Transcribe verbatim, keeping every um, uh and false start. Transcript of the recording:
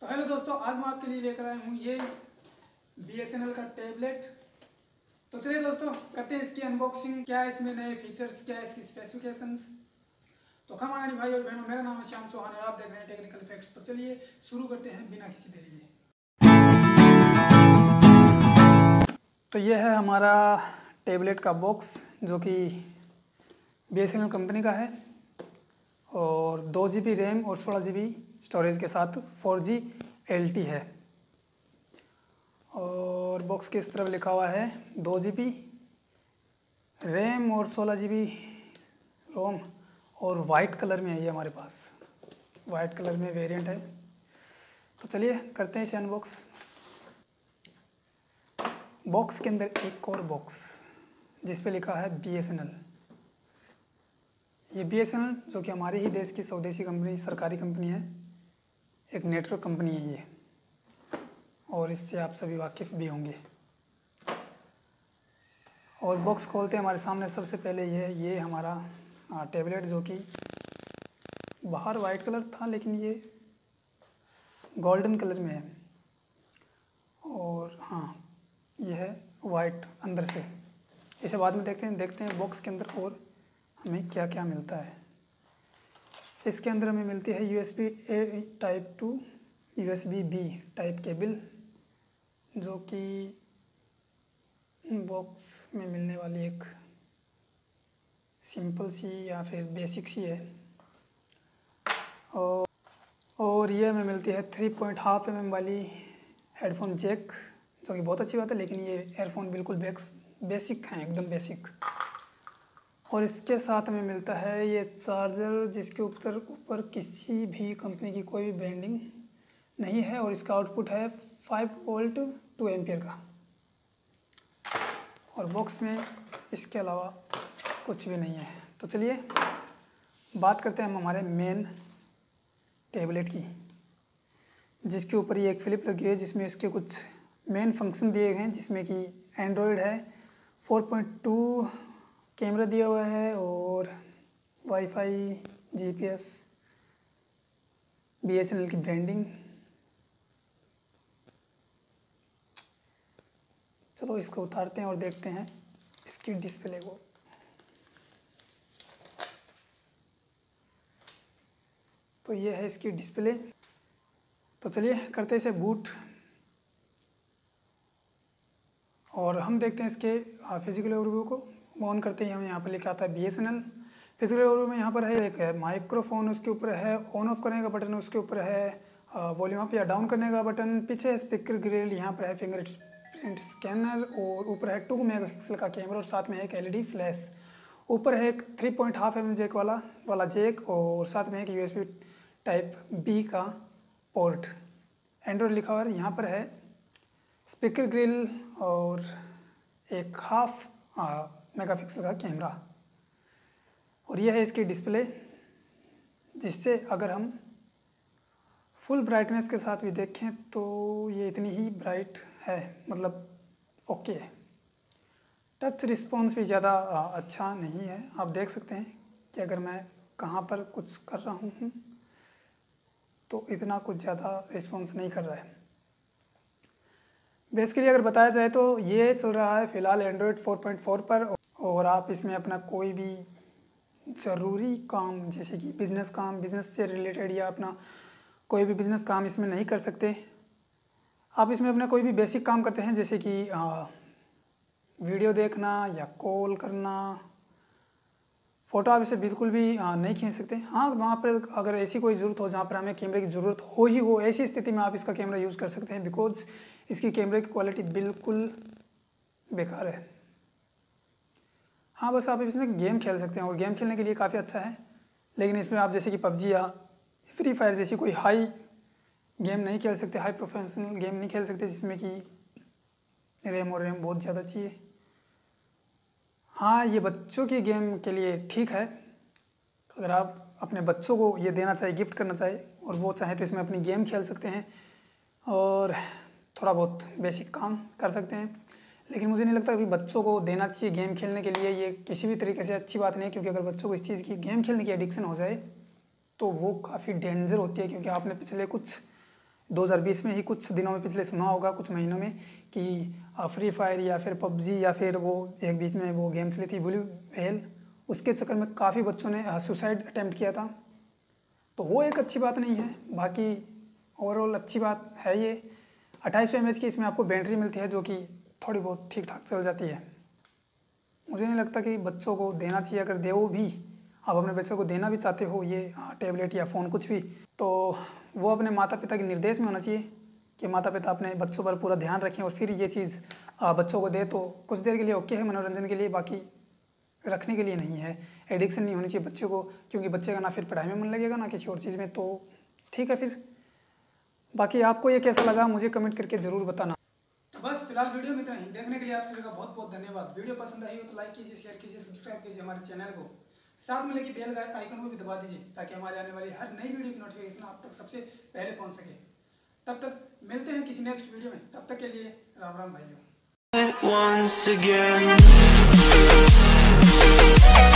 तो हेलो दोस्तों, आज मैं आपके लिए लेकर आया हूँ ये बी एस एन एल का टैबलेट। तो चलिए दोस्तों, करते हैं इसकी अनबॉक्सिंग। क्या है इसमें, नए फीचर्स क्या है, इसकी स्पेसिफिकेशंस। तो खमानी भाई और बहनों, मेरा नाम है श्याम चौहान और आप देख रहे हैं टेक्निकल फैक्ट्स। तो चलिए शुरू करते हैं बिना किसी देरी के। तो ये है हमारा टैबलेट का बॉक्स जो कि B S N L company का है और दो जी बी रैम और सोलह जी बी स्टोरेज के साथ four G L T E है। और बॉक्स के इस तरफ लिखा हुआ है दो जी बी रैम और सोलह जी बी रोम, और वाइट कलर में है ये हमारे पास, वाइट कलर में वेरिएंट है। तो चलिए करते हैं इसे अनबॉक्स। बॉक्स के अंदर एक और बॉक्स जिस पे लिखा है बी एस एन एल। ये बी एस एन एल जो कि हमारे ही देश की स्वदेशी कंपनी, सरकारी कंपनी है, एक नेटवर्क कंपनी है ये, और इससे आप सभी वाकिफ़ भी होंगे। और बॉक्स खोलते हैं, हमारे सामने सबसे पहले ये है ये हमारा टैबलेट जो कि बाहर वाइट कलर था लेकिन ये गोल्डन कलर में है, और हाँ ये है वाइट अंदर से। इसे बाद में देखते हैं देखते हैं बॉक्स के अंदर और हमें क्या क्या मिलता है। इसके अंदर हमें मिलती है U S B A type two, U S B B type cable जो कि बॉक्स में मिलने वाली एक सिंपल सी या फिर बेसिक सी है। और और ये हमें मिलती है three point half M M वाली हेडफोन जैक, जो कि बहुत अच्छी बात है, लेकिन ये एयरफोन बिल्कुल बेक्स बेसिक हैं, एकदम बेसिक। और इसके साथ हमें मिलता है ये चार्जर जिसके ऊपर ऊपर किसी भी कंपनी की कोई भी ब्रांडिंग नहीं है, और इसका आउटपुट है फाइव वोल्ट टू एम्पियर का। और बॉक्स में इसके अलावा कुछ भी नहीं है। तो चलिए बात करते हैं हम हमारे मेन टैबलेट की, जिसके ऊपर ये एक फ्लिप लगी हुई है जिसमें इसके कुछ मेन फंक्शन दिए गए हैं, जिसमें कि एंड्रॉयड है, फोर पॉइंट टू कैमरा दिया हुआ है, और wifi, G P S, B S N L की ब्रांडिंग। चलो इसको उतारते हैं और देखते हैं इसकी डिस्प्ले को। तो ये है इसकी डिस्प्ले। तो चलिए करते हैं इसे बूट और हम देखते हैं इसके फिजिकल ओवरव्यू को। ऑन करते ही हमें यहाँ पर लिखा आता है B S N L. Physical overview में यहाँ पर है एक है माइक्रोफोन, उसके ऊपर है ऑन ऑफ करने का बटन, उसके ऊपर है वॉल्यूम अप या डाउन करने का बटन, पीछे है स्पीकर ग्रिल, यहाँ पर है फिंगर प्रिंट स्कैनर, और ऊपर है टू मेगा पिक्सल का कैमरा, और साथ में एक एल ई डी फ्लैश, ऊपर है एक three point half M M jack वाला वाला जैक, और साथ में एक U S B type B का पोर्ट, एंड्रॉयड लिखा हुआ है। यहाँ पर है स्पीकर ग्रिल और एक हाफ मेगापिक्सल का कैमरा, और यह है इसकी डिस्प्ले, जिससे अगर हम फुल ब्राइटनेस के साथ भी देखें तो ये इतनी ही ब्राइट है, मतलब ओके है। टच रिस्पॉन्स भी ज़्यादा अच्छा नहीं है। आप देख सकते हैं कि अगर मैं कहाँ पर कुछ कर रहा हूँ तो इतना कुछ ज़्यादा रिस्पॉन्स नहीं कर रहा है। बेसिकली अगर बताया जाए तो ये चल रहा है फ़िलहाल एंड्रॉयड फोर पॉइंट फोर पर, और आप इसमें अपना कोई भी ज़रूरी काम जैसे कि बिज़नेस काम, बिज़नेस से रिलेटेड या अपना कोई भी बिज़नेस काम इसमें नहीं कर सकते। आप इसमें अपना कोई भी बेसिक काम करते हैं जैसे कि वीडियो देखना या कॉल करना, फ़ोटो आप इसे बिल्कुल भी आ, नहीं खींच सकते। हाँ, वहाँ पर अगर ऐसी कोई ज़रूरत हो जहाँ पर हमें कैमरे की ज़रूरत हो ही हो, ऐसी स्थिति में आप इसका कैमरा यूज़ कर सकते हैं, बिकॉज इसकी कैमरे की क्वालिटी बिल्कुल बेकार है। हाँ, बस आप इसमें गेम खेल सकते हैं, और गेम खेलने के लिए काफ़ी अच्छा है, लेकिन इसमें आप जैसे कि पबजी या फ्री फायर जैसी कोई हाई गेम नहीं खेल सकते, हाई प्रोफेशनल गेम नहीं खेल सकते जिसमें कि रैम और रैम बहुत ज़्यादा चाहिए। हाँ, ये बच्चों की गेम के लिए ठीक है, अगर आप अपने बच्चों को ये देना चाहिए, गिफ्ट करना चाहिए, और वो चाहे तो इसमें अपनी गेम खेल सकते हैं और थोड़ा बहुत बेसिक काम कर सकते हैं। लेकिन मुझे नहीं लगता अभी बच्चों को देना चाहिए गेम खेलने के लिए, ये किसी भी तरीके से अच्छी बात नहीं है, क्योंकि अगर बच्चों को इस चीज़ की, गेम खेलने की एडिक्शन हो जाए तो वो काफ़ी डेंजर होती है, क्योंकि आपने पिछले कुछ दो हज़ार बीस में ही कुछ दिनों में पिछले सुना होगा कुछ महीनों में कि फ्री फायर या फिर पबजी या फिर वो एक बीच में वो गेम चली थी ब्लू व्हेल, उसके चक्कर में काफ़ी बच्चों ने सुसाइड अटैम्प्ट किया था। तो वो एक अच्छी बात नहीं है, बाकी ओवरऑल अच्छी बात है। ये अट्ठाईस सौ एम एच की इसमें आपको बैटरी मिलती है जो कि थोड़ी बहुत ठीक ठाक चल जाती है। मुझे नहीं लगता कि बच्चों को देना चाहिए। अगर दे वो भी आप अपने बच्चों को देना भी चाहते हो ये टैबलेट या फ़ोन कुछ भी, तो वो अपने माता पिता के निर्देश में होना चाहिए कि माता पिता अपने बच्चों पर पूरा ध्यान रखें और फिर ये चीज़ बच्चों को दे। तो कुछ देर के लिए ओके है, मनोरंजन के लिए, बाकी रखने के लिए नहीं है। एडिक्शन नहीं होनी चाहिए बच्चे को, क्योंकि बच्चे का ना फिर पढ़ाई में मन लगेगा ना किसी और चीज़ में। तो ठीक है फिर, बाकी आपको ये कैसा लगा मुझे कमेंट करके ज़रूर बताना। तो बस फिलहाल वीडियो में इतना ही। देखने के लिए आप सभी का बहुत बहुत धन्यवाद। वीडियो पसंद आई हो तो लाइक कीजिए, शेयर कीजिए, सब्सक्राइब कीजिए हमारे चैनल को, साथ में लेके बेल आइकन को भी दबा दीजिए ताकि हमारे आने वाली हर नई वीडियो की नोटिफिकेशन आप तक सबसे पहले पहुंच सके। तब तक मिलते हैं किसी नेक्स्ट वीडियो में, तब तक के लिए राम राम भाइयों।